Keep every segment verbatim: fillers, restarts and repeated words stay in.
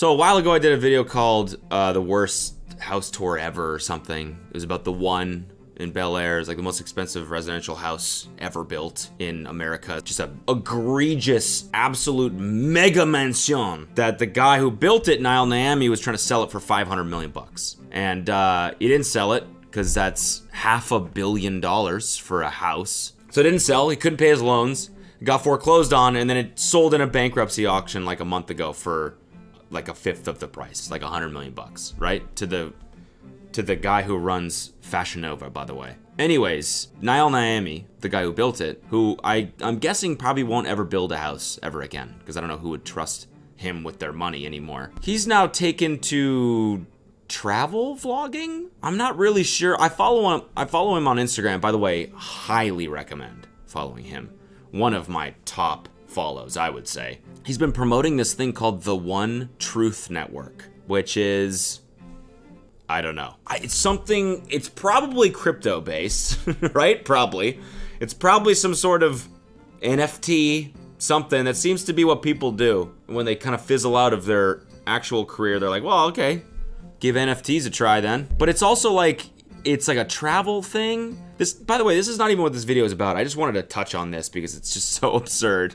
So a while ago I did a video called uh, the worst house tour ever or something. It was about the one in Bel Air. It's like the most expensive residential house ever built in America. Just a egregious, absolute mega mansion that the guy who built it, Nile Niami, was trying to sell it for five hundred million bucks. And uh, he didn't sell it because that's half a billion dollars for a house. So it didn't sell, he couldn't pay his loans, it got foreclosed on, and then it sold in a bankruptcy auction like a month ago for like a fifth of the price, like a hundred million bucks, right? To the to the guy who runs Fashion Nova, by the way. Anyways, Nile Niami, the guy who built it, who I, I'm guessing probably won't ever build a house ever again, because I don't know who would trust him with their money anymore. He's now taken to travel vlogging? I'm not really sure. I follow him, I follow him on Instagram, by the way. Highly recommend following him. One of my top follows, I would say. He's been promoting this thing called the One Truth Network, which is, I don't know. It's something, it's probably crypto based, right? Probably. It's probably some sort of N F T, something that seems to be what people do when they kind of fizzle out of their actual career. They're like, well, okay, give N F Ts a try then. But it's also like, it's like a travel thing. This, by the way, this is not even what this video is about. I just wanted to touch on this because it's just so absurd.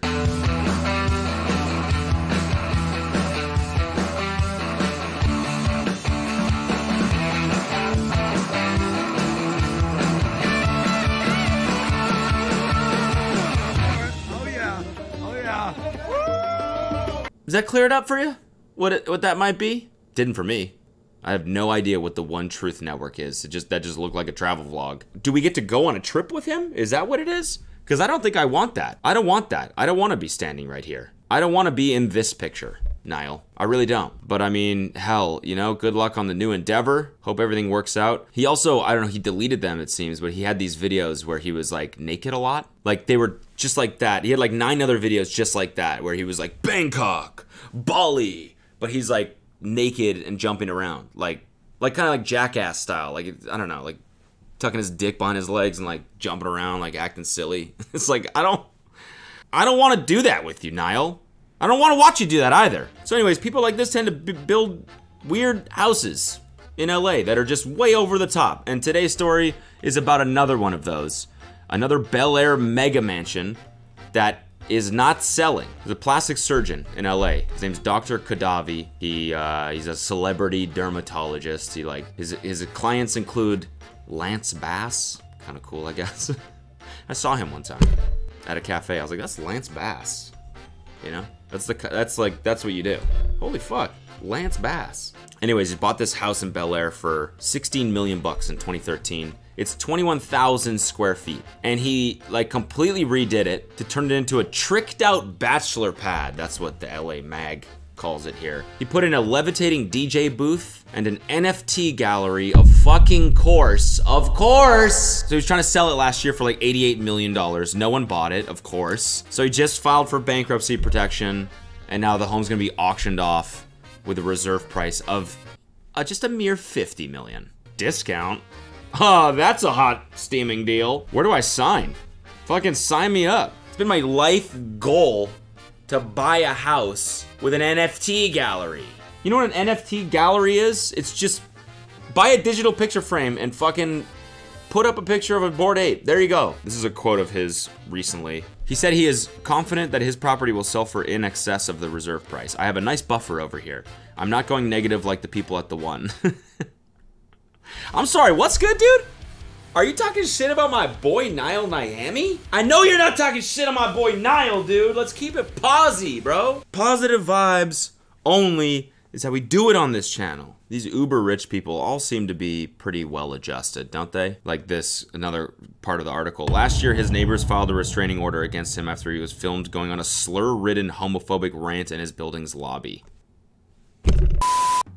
Does that clear it up for you? What it, what that might be? Didn't for me. I have no idea what the One Truth Network is. It just that just looked like a travel vlog. Do we get to go on a trip with him? Is that what it is? Because I don't think I want that. I don't want that. I don't want to be standing right here. I don't want to be in this picture, Nile. I really don't. But I mean, hell, you know, good luck on the new endeavor. Hope everything works out. He also, I don't know, he deleted them, it seems, but he had these videos where he was like naked a lot. Like they were just like that. He had like nine other videos just like that where he was like Bangkok, Bali, but he's like naked and jumping around. Like, like kind of like Jackass style. Like, I don't know, like tucking his dick behind his legs and like jumping around, like acting silly. It's like, I don't, I don't want to do that with you, Nile. I don't want to watch you do that either. So anyways, people like this tend to b build weird houses in L A that are just way over the top. And today's story is about another one of those. Another Bel Air mega mansion that is not selling. There's a plastic surgeon in L A. His name's Doctor Kadavi. He, uh, he's a celebrity dermatologist. He like, his, his clients include Lance Bass. Kind of cool, I guess. I saw him one time at a cafe. I was like, that's Lance Bass, you know? That's the, that's like, that's what you do. Holy fuck, Lance Bass. Anyways, he bought this house in Bel Air for sixteen million bucks in twenty thirteen. It's twenty-one thousand square feet. And he like completely redid it to turn it into a tricked out bachelor pad. That's what the L A Mag calls it here. He put in a levitating D J booth and an N F T gallery of fucking course, of course. So he was trying to sell it last year for like eighty-eight million dollars. No one bought it, of course. So he just filed for bankruptcy protection and now the home's gonna be auctioned off with a reserve price of uh, just a mere fifty million. Discount? Oh, that's a hot steaming deal. Where do I sign? Fucking sign me up. It's been my life goal to buy a house with an N F T gallery. You know what an N F T gallery is? It's just buy a digital picture frame and fucking put up a picture of a Bored Ape. There you go. This is a quote of his recently. He said he is confident that his property will sell for in excess of the reserve price. I have a nice buffer over here. I'm not going negative like the people at the One. I'm sorry, what's good, dude? Are you talking shit about my boy Nile Niami? I know you're not talking shit on my boy Nile, dude. Let's keep it posy, bro. Positive vibes only is how we do it on this channel. These uber rich people all seem to be pretty well adjusted, don't they? Like this, another part of the article. Last year, his neighbors filed a restraining order against him after he was filmed going on a slur-ridden homophobic rant in his building's lobby.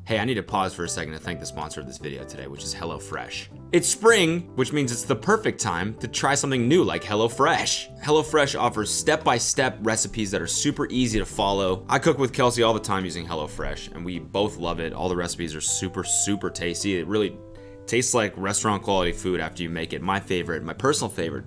Hey, I need to pause for a second to thank the sponsor of this video today, which is HelloFresh. It's spring, which means it's the perfect time to try something new like HelloFresh. HelloFresh offers step-by-step recipes that are super easy to follow. I cook with Kelsey all the time using HelloFresh, and we both love it. All the recipes are super, super tasty. It really tastes like restaurant quality food after you make it. My favorite, my personal favorite,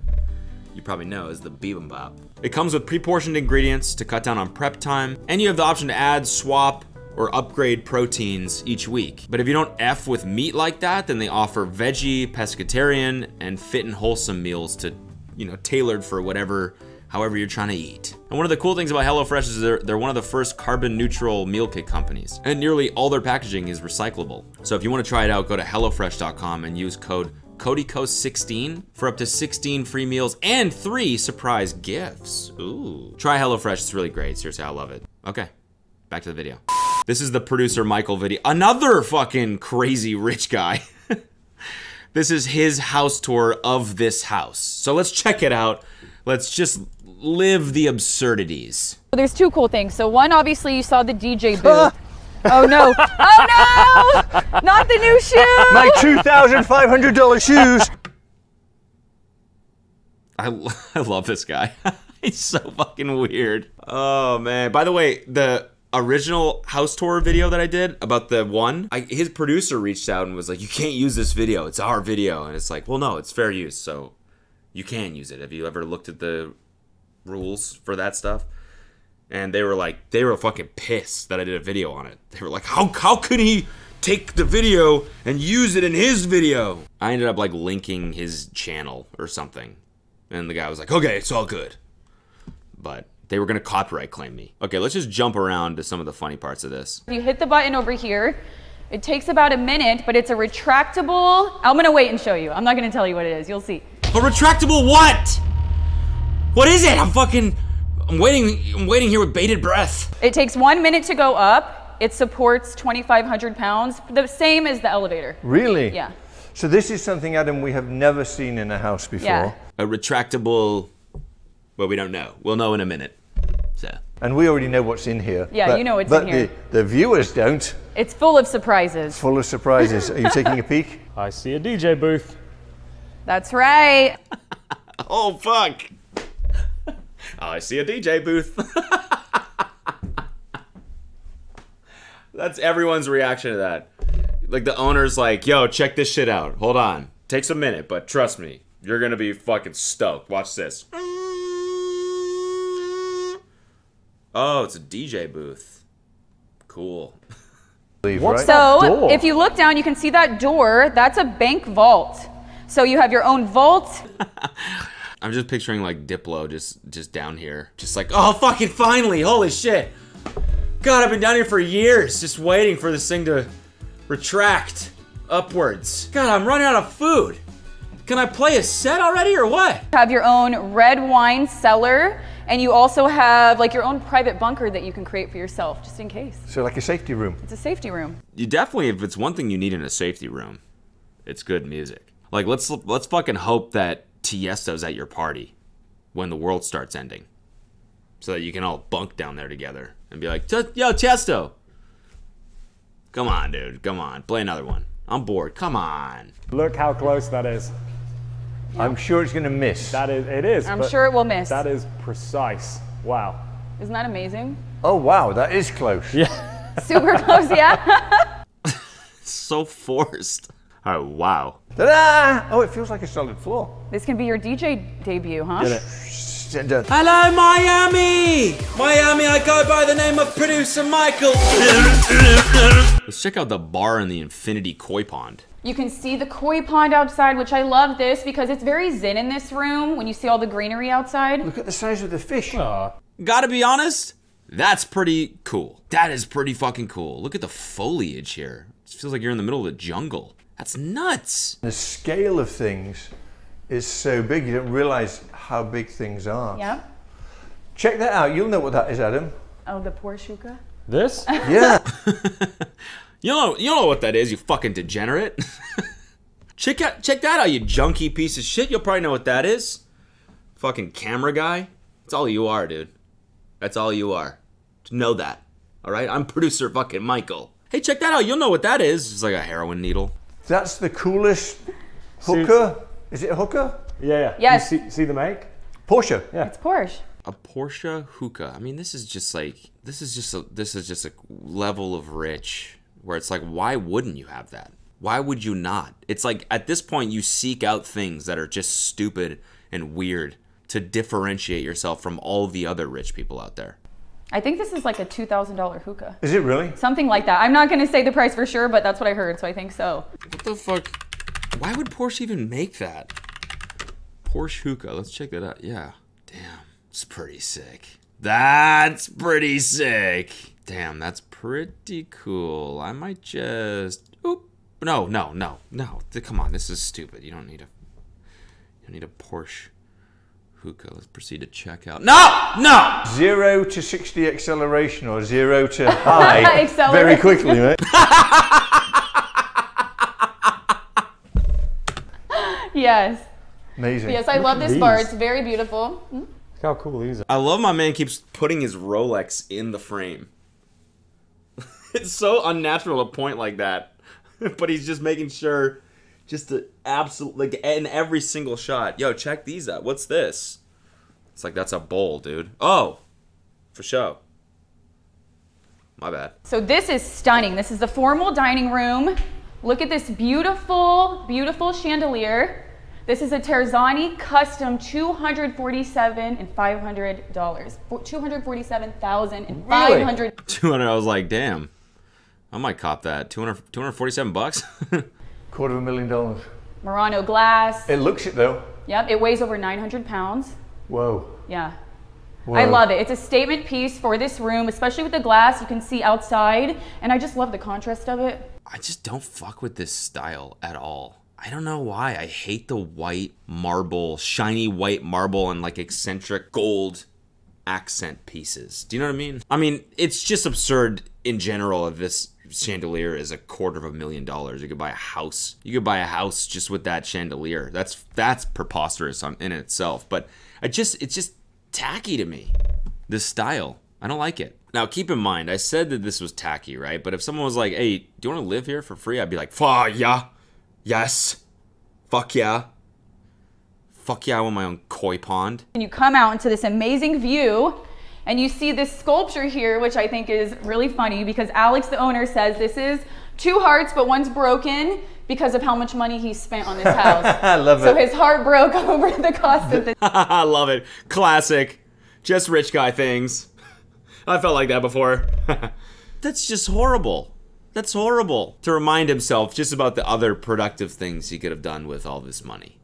you probably know, is the bibimbap. It comes with pre-portioned ingredients to cut down on prep time, and you have the option to add, swap, or upgrade proteins each week. But if you don't F with meat like that, then they offer veggie, pescatarian, and fit and wholesome meals to, you know, tailored for whatever, however you're trying to eat. And one of the cool things about HelloFresh is they're, they're one of the first carbon neutral meal kit companies, and nearly all their packaging is recyclable. So if you want to try it out, go to hello fresh dot com and use code Codyko sixteen for up to sixteen free meals and three surprise gifts. Ooh. Try HelloFresh, it's really great. Seriously, I love it. Okay, back to the video. This is the producer, Michael Vidi, another fucking crazy rich guy. This is his house tour of this house. So let's check it out. Let's just live the absurdities. Well, there's two cool things. So one, obviously you saw the D J booth. Oh no, oh no, not the new shoe. My two thousand five hundred dollar shoes. I, I love this guy. He's so fucking weird. Oh man, by the way, the original house tour video that I did about the one, I, his producer reached out and was like, you can't use this video, it's our video. And it's like, well, no, it's fair use, so you can use it. Have you ever looked at the rules for that stuff? And they were like, they were fucking pissed that I did a video on it. They were like, how, how could he take the video and use it in his video? I ended up like linking his channel or something. And the guy was like, okay, it's all good. But they were gonna copyright claim me. Okay, let's just jump around to some of the funny parts of this. You hit the button over here. It takes about a minute, but it's a retractable. I'm gonna wait and show you. I'm not gonna tell you what it is, you'll see. A retractable what? What is it? I'm fucking, I'm waiting, I'm waiting here with bated breath. It takes one minute to go up. It supports twenty-five hundred pounds, the same as the elevator. Really? Yeah. So this is something, Adam, we have never seen in a house before. Yeah. A retractable, well, we don't know. We'll know in a minute. So. And we already know what's in here. Yeah, but, you know what's in here. But the, the viewers don't. It's full of surprises. Full of surprises. Are you taking a peek? I see a D J booth. That's right. Oh, fuck. I see a D J booth. That's everyone's reaction to that. Like the owner's like, yo, check this shit out. Hold on. Takes a minute, but trust me, you're gonna be fucking stoked. Watch this. Oh, it's a D J booth. Cool. What's so, if you look down, you can see that door. That's a bank vault. So you have your own vault. I'm just picturing like Diplo just just down here. Just like, oh, fucking finally, holy shit. God, I've been down here for years, just waiting for this thing to retract upwards. God, I'm running out of food. Can I play a set already or what? You have your own red wine cellar, and you also have like your own private bunker that you can create for yourself, just in case. So like a safety room. It's a safety room. You definitely, if it's one thing you need in a safety room, it's good music. Like let's, let's fucking hope that Tiesto's at your party when the world starts ending, so that you can all bunk down there together and be like, yo, Tiesto, come on, dude, come on, play another one. I'm bored, come on. Look how close that is. Yeah. I'm sure it's gonna miss. That is, it is. I'm sure it will miss. That is precise, wow. Isn't that amazing? Oh, wow, that is close. Yeah. Super close, yeah. So forced. Oh, wow. Ta-da! Oh, it feels like a solid floor. This can be your D J debut, huh? Hello, Miami! Miami, I go by the name of producer Michael. Let's check out the bar in the infinity koi pond. You can see the koi pond outside, which I love this because it's very zen in this room when you see all the greenery outside. Look at the size of the fish. Aww. Gotta be honest, that's pretty cool. That is pretty fucking cool. Look at the foliage here. It feels like you're in the middle of the jungle. That's nuts. The scale of things is so big, you don't realize how big things are. Yeah. Check that out. You'll know what that is, Adam. Oh, the Porshuka? This? Yeah. you know, you know what that is, you fucking degenerate. check out, check that out, you junky piece of shit. You'll probably know what that is. Fucking camera guy. That's all you are, dude. That's all you are. Know that. All right? I'm producer fucking Michael. Hey, check that out. You'll know what that is. It's like a heroin needle. That's the coolest hooker. So, is it a hooker? Yeah, yeah. Yes. You see, see the make? Porsche. Yeah. It's Porsche. A Porsche hookah. I mean, this is just like, this is just a, this is just a level of rich where it's like, why wouldn't you have that? Why would you not? It's like, at this point, you seek out things that are just stupid and weird to differentiate yourself from all the other rich people out there. I think this is like a two thousand dollar hookah. Is it really? Something like that. I'm not going to say the price for sure, but that's what I heard, so I think so. What the fuck? Why would Porsche even make that? Porsche hookah. Let's check that out. Yeah. Damn. It's pretty sick. That's pretty sick. Damn, that's pretty cool. I might just... Oop. No, no, no, no. Come on, this is stupid. You don't need a... You don't need a Porsche... hookah. Let's proceed to check out. No! No! Zero to sixty acceleration or zero to high very quickly, mate. Yes. Amazing. Yes, I Look love this these. bar. It's very beautiful. Look how cool these are. I love my man keeps putting his Rolex in the frame. It's so unnatural to point like that. But he's just making sure... Just the absolute, like, in every single shot. Yo, check these out. What's this? It's like, that's a bowl, dude. Oh, for show. My bad. So this is stunning. This is the formal dining room. Look at this beautiful, beautiful chandelier. This is a Terzani custom two hundred forty-seven thousand five hundred dollars. two hundred forty-seven thousand five hundred dollars. Really? two hundred, I was like, damn. I might cop that. two hundred, two hundred forty-seven bucks? Quarter of a million dollars. Murano glass. It looks it though. Yep, it weighs over nine hundred pounds. Whoa. Yeah. Whoa. I love it. It's a statement piece for this room, especially with the glass. You can see outside, and I just love the contrast of it. I just don't fuck with this style at all. I don't know why. I hate the white marble, shiny white marble and like eccentric gold accent pieces. Do you know what I mean? I mean, it's just absurd in general of this chandelier is a quarter of a million dollars. You could buy a house. You could buy a house just with that chandelier. That's that's preposterous in itself. But I just it's just tacky to me. This style, I don't like it. Now keep in mind, I said that this was tacky, right? But if someone was like, "Hey, do you want to live here for free?" I'd be like, "Fuck yeah, yes, fuck yeah, fuck yeah." I want my own koi pond. And you come out into this amazing view. And you see this sculpture here, which I think is really funny because Alex, the owner, says this is two hearts, but one's broken because of how much money he spent on this house. I love it. So his heart broke over the cost of this. I love it. Classic. Just rich guy things. I felt like that before. That's just horrible. That's horrible. To remind himself just about the other productive things he could have done with all this money.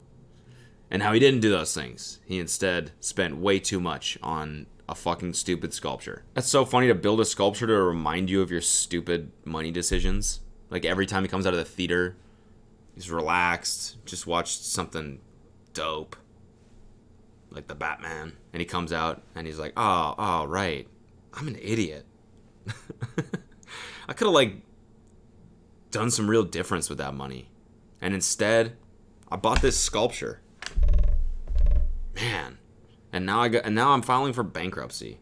And how he didn't do those things. He instead spent way too much on... a fucking stupid sculpture. That's so funny to build a sculpture to remind you of your stupid money decisions. Like every time he comes out of the theater, he's relaxed, just watched something dope. Like the Batman. And he comes out and he's like, oh, oh, right. I'm an idiot. I could have like done some real difference with that money. And instead, I bought this sculpture. Man. And now I got, and now I'm filing for bankruptcy.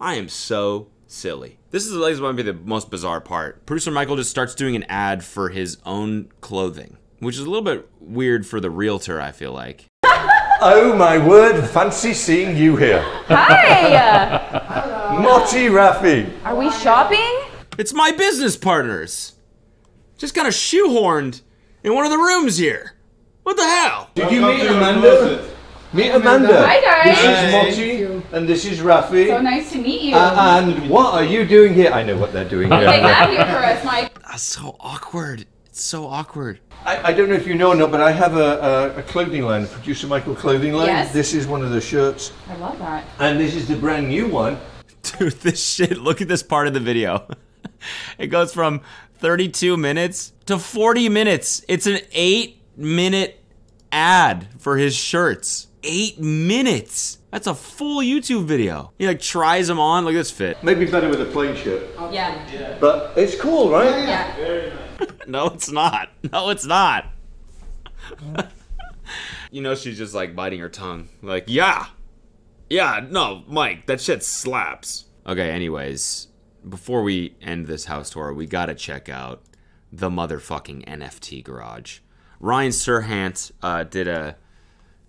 I am so silly. This is like might be the most bizarre part. Producer Michael just starts doing an ad for his own clothing, which is a little bit weird for the realtor, I feel like. Oh my word, fancy seeing you here. Hi! Motti Raffi. Are we shopping? It's my business partners. Just got a shoehorned in one of the rooms here. What the hell? Did you meet Amanda? Meet Amanda. Hi guys. This is Motti and this is Raffi. So nice to meet you. Uh, and what are you doing here? I know what they're doing here. They have you for us, Mike. That's so awkward. It's so awkward. I, I don't know if you know or not, but I have a, a, a clothing line, a Producer Michael clothing line. Yes. This is one of the shirts. I love that. And this is the brand new one. Dude, this shit. Look at this part of the video. It goes from thirty-two minutes to forty minutes. It's an eight minute ad for his shirts. Eight minutes. That's a full YouTube video. He like tries them on. Look at this fit. Maybe better with a plain shirt. Yeah, yeah. But it's cool, right? Yeah, yeah. Very nice. No it's not. No it's not. You know, she's just like biting her tongue like, yeah yeah no Mike, that shit slaps. Okay, anyways, before we end this house tour, we gotta check out the motherfucking N F T garage. Ryan Serhant uh, did a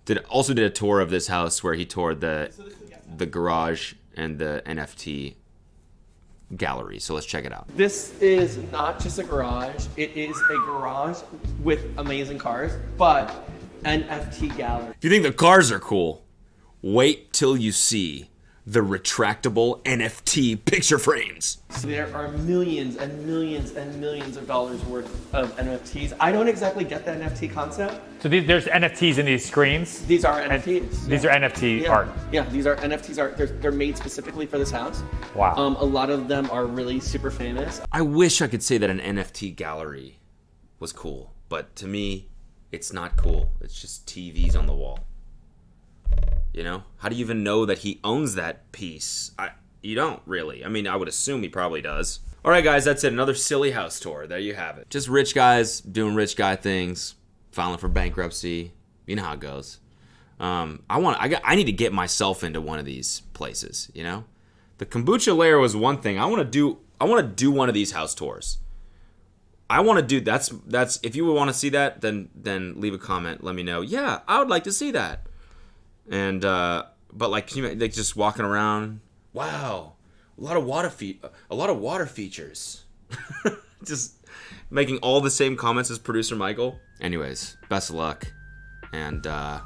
did also did a tour of this house where he toured the the garage and the N F T gallery. So let's check it out. This is not just a garage; it is a garage with amazing cars, but N F T gallery. If you think the cars are cool, Wait till you see the retractable N F T picture frames. So there are millions and millions and millions of dollars worth of N F Ts. I don't exactly get the N F T concept. So these, there's N F Ts in these screens? These are N F Ts. These yeah. are N F T yeah. art. Yeah, these are N F Ts art. They're, they're made specifically for this house. Wow. Um, a lot of them are really super famous. I wish I could say that an N F T gallery was cool, but to me, it's not cool. It's just T Vs on the wall. You know, how do you even know that he owns that piece? I, you don't really. I mean, I would assume he probably does. All right, guys, that's it. Another silly house tour. There you have it. Just rich guys doing rich guy things, filing for bankruptcy. You know how it goes. Um, I want. I got. I need to get myself into one of these places. You know, the kombucha layer was one thing. I want to do. I want to do one of these house tours. I want to do. That's that's. If you would want to see that, then then leave a comment. Let me know. Yeah, I would like to see that. And, uh, but like, can you, like just walking around, wow, a lot of water fe- a lot of water features, just making all the same comments as producer Michael. Anyways, best of luck and, uh,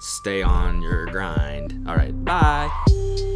stay on your grind. All right. Bye.